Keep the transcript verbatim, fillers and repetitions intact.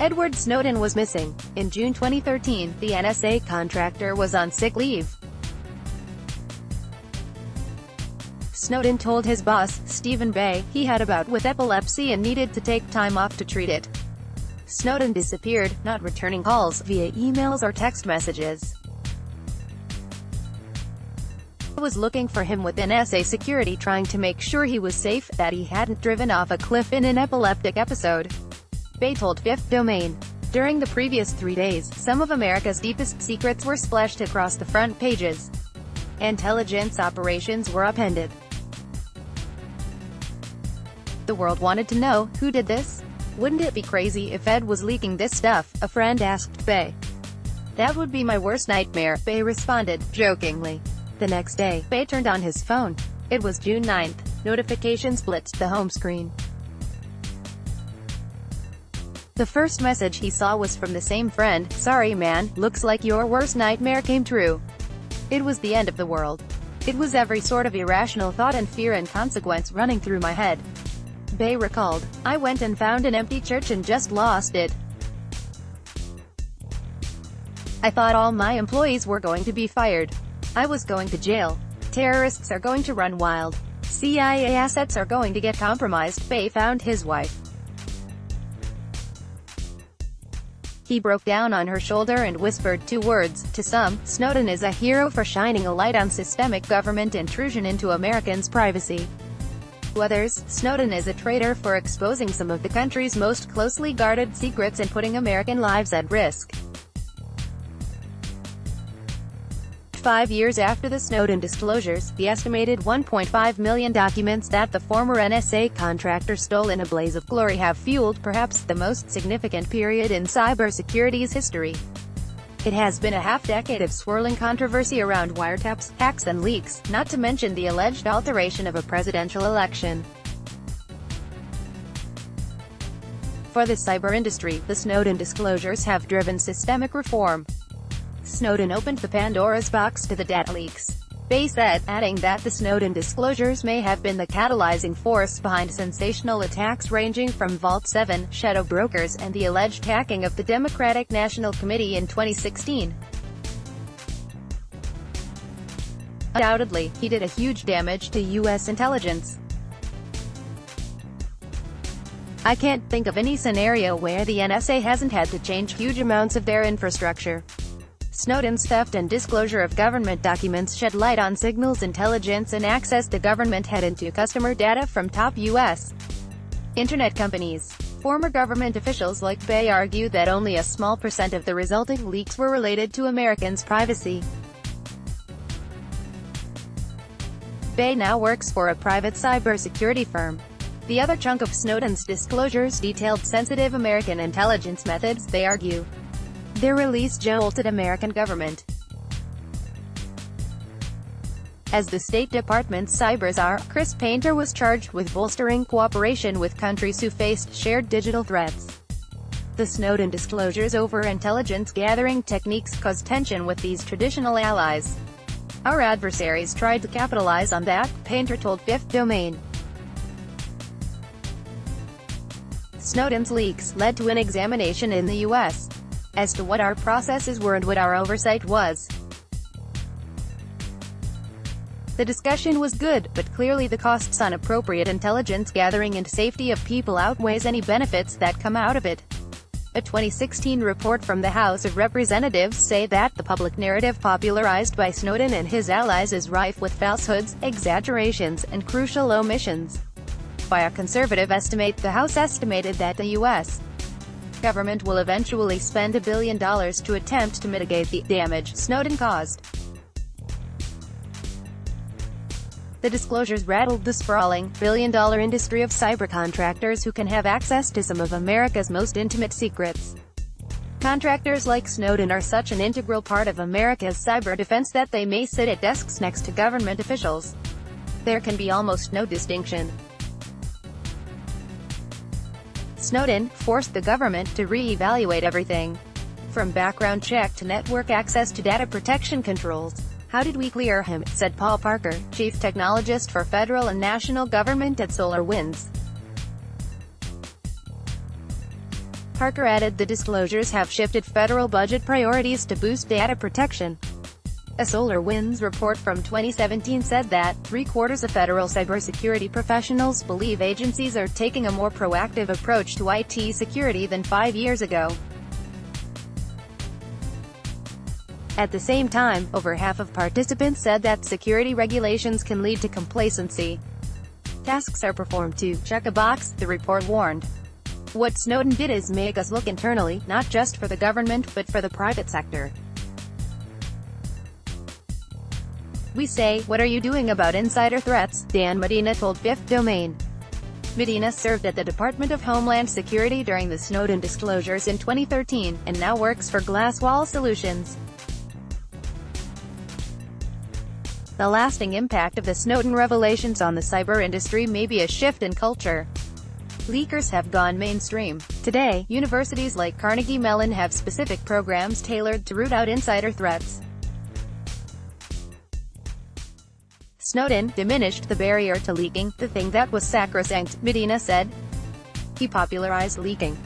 Edward Snowden was missing. In June twenty thirteen, the N S A contractor was on sick leave. Snowden told his boss, Stephen Bay, he had a bout with epilepsy and needed to take time off to treat it. Snowden disappeared, not returning calls via emails or text messages. I was looking for him with N S A security, trying to make sure he was safe, that he hadn't driven off a cliff in an epileptic episode, Bay told Fifth Domain. During the previous three days, some of America's deepest secrets were splashed across the front pages. Intelligence operations were upended. The world wanted to know, who did this? Wouldn't it be crazy if Ed was leaking this stuff? A friend asked Bay. That would be my worst nightmare, Bay responded, jokingly. The next day, Bay turned on his phone. It was June ninth. Notifications blitzed the home screen. The first message he saw was from the same friend. Sorry man, looks like your worst nightmare came true. It was the end of the world. It was every sort of irrational thought and fear and consequence running through my head, Bay recalled. I went and found an empty church and just lost it. I thought all my employees were going to be fired. I was going to jail. Terrorists are going to run wild. C I A assets are going to get compromised. Bay found his wife. He broke down on her shoulder and whispered two words. To some, Snowden is a hero for shining a light on systemic government intrusion into Americans' privacy. To others, Snowden is a traitor for exposing some of the country's most closely guarded secrets and putting American lives at risk. Five years after the Snowden disclosures, the estimated one point five million documents that the former N S A contractor stole in a blaze of glory have fueled perhaps the most significant period in cybersecurity's history. It has been a half-decade of swirling controversy around wiretaps, hacks and leaks, not to mention the alleged alteration of a presidential election. For the cyber industry, the Snowden disclosures have driven systemic reform. Snowden opened the Pandora's box to the data leaks, Bay said, adding that the Snowden disclosures may have been the catalyzing force behind sensational attacks ranging from Vault seven, Shadow Brokers and the alleged hacking of the Democratic National Committee in twenty sixteen. Undoubtedly, he did a huge damage to U S intelligence. I can't think of any scenario where the N S A hasn't had to change huge amounts of their infrastructure. Snowden's theft and disclosure of government documents shed light on signals intelligence and access the government had into customer data from top U S internet companies. Former government officials like Bay argue that only a small percent of the resulting leaks were related to Americans' privacy. Bay now works for a private cybersecurity firm. The other chunk of Snowden's disclosures detailed sensitive American intelligence methods, they argue. Their release jolted American government. As the State Department's cyber czar, Chris Painter was charged with bolstering cooperation with countries who faced shared digital threats. The Snowden disclosures over intelligence gathering techniques caused tension with these traditional allies. Our adversaries tried to capitalize on that, Painter told Fifth Domain. Snowden's leaks led to an examination in the U S as to what our processes were and what our oversight was. The discussion was good, but clearly the costs on appropriate intelligence gathering and safety of people outweighs any benefits that come out of it. A twenty sixteen report from the House of Representatives say that the public narrative popularized by Snowden and his allies is rife with falsehoods, exaggerations, and crucial omissions. By a conservative estimate, the House estimated that the U S government will eventually spend a billion dollars to attempt to mitigate the damage Snowden caused. The disclosures rattled the sprawling, billion-dollar industry of cyber contractors who can have access to some of America's most intimate secrets. Contractors like Snowden are such an integral part of America's cyber defense that they may sit at desks next to government officials. There can be almost no distinction. Snowden forced the government to re-evaluate everything, from background check to network access to data protection controls. How did we clear him, said Paul Parker, chief technologist for federal and national government at SolarWinds. Parker added the disclosures have shifted federal budget priorities to boost data protection. A SolarWinds report from twenty seventeen said that, three-quarters of federal cybersecurity professionals believe agencies are taking a more proactive approach to I T security than five years ago. At the same time, over half of participants said that security regulations can lead to complacency. Tasks are performed to check a box, the report warned. What Snowden did is make us look internally, not just for the government, but for the private sector. We say, what are you doing about insider threats, Dan Medina told Fifth Domain. Medina served at the Department of Homeland Security during the Snowden disclosures in twenty thirteen, and now works for Glasswall Solutions. The lasting impact of the Snowden revelations on the cyber industry may be a shift in culture. Leakers have gone mainstream. Today, universities like Carnegie Mellon have specific programs tailored to root out insider threats. Snowden diminished the barrier to leaking, the thing that was sacrosanct, Medina said. He popularized leaking.